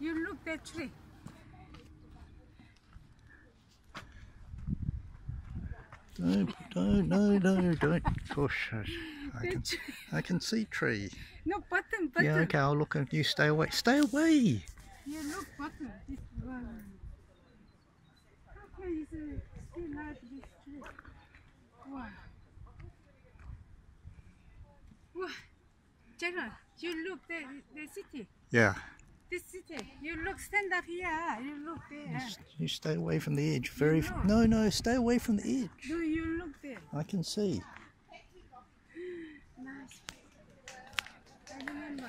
You look that tree. Don't. Gosh, I can see tree. No, button. Yeah, okay, I'll look at you. Stay away. Stay away. You look button. How can it still like this tree? Wow. Wow. General, you look the city. Yeah. This city. You look, stand up here. You look there. You stay away from the edge. Very. No, stay away from the edge. Do you look there? I can see. Nice. I remember.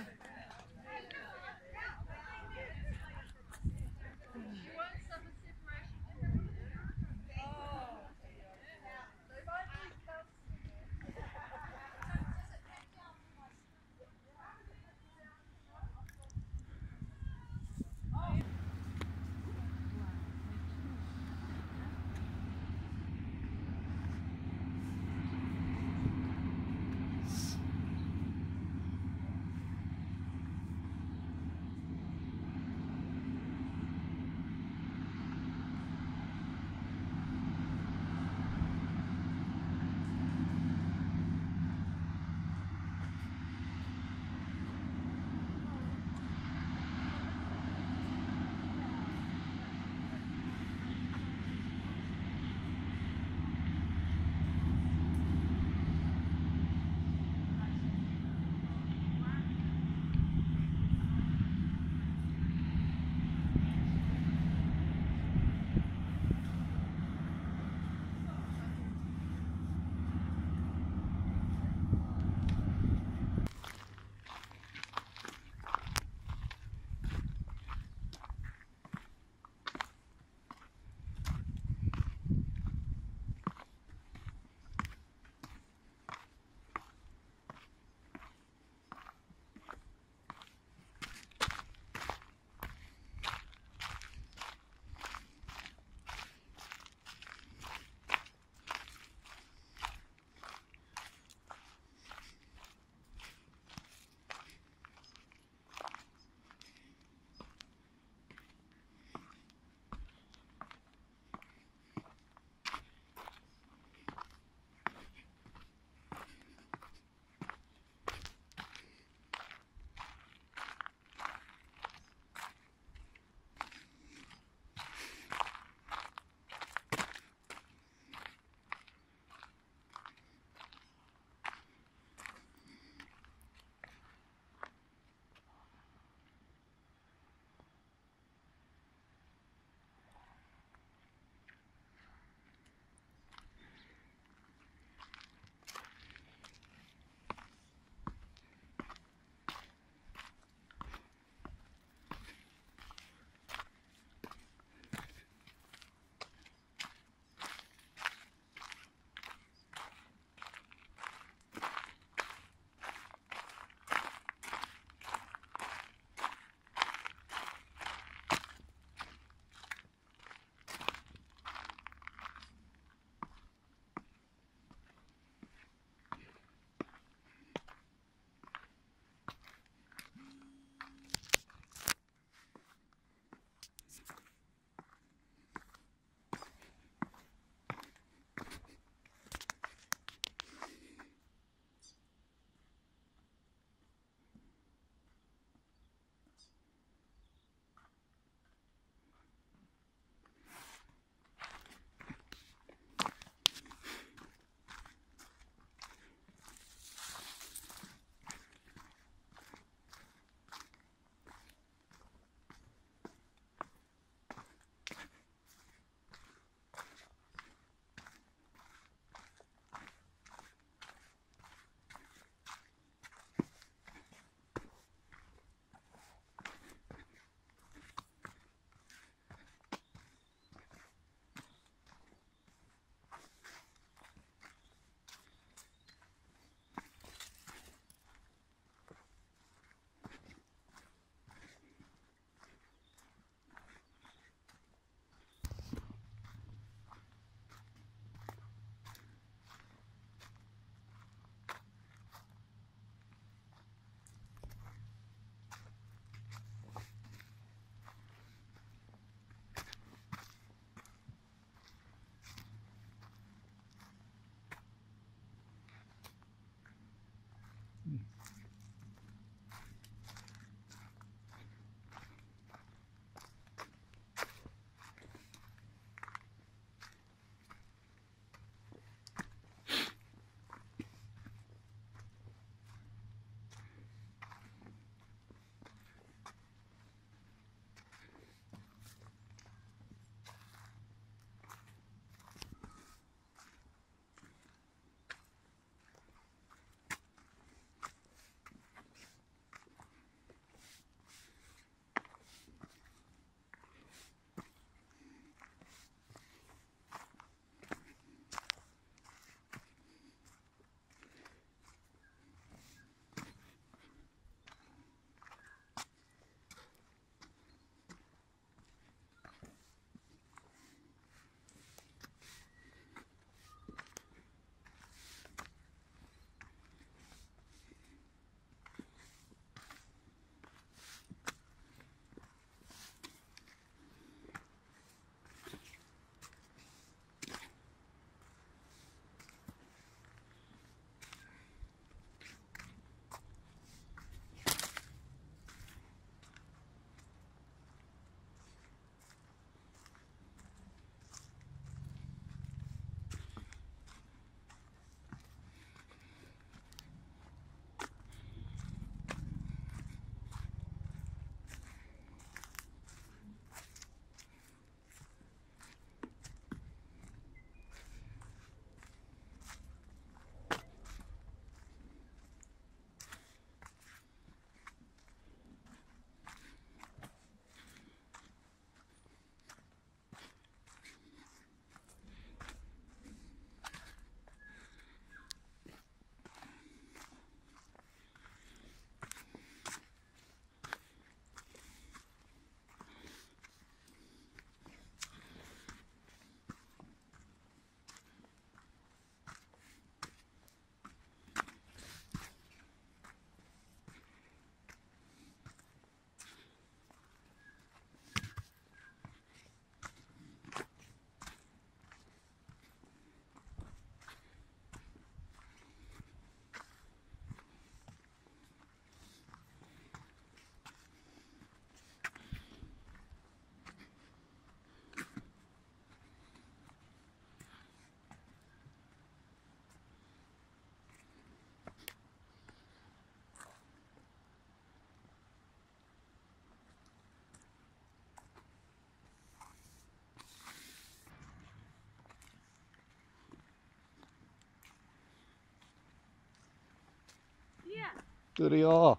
Goody all.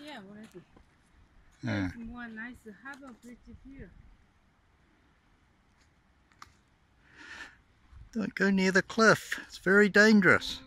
Yeah, already. Yeah. More nice harbor bridge here. Don't go near the cliff. It's very dangerous.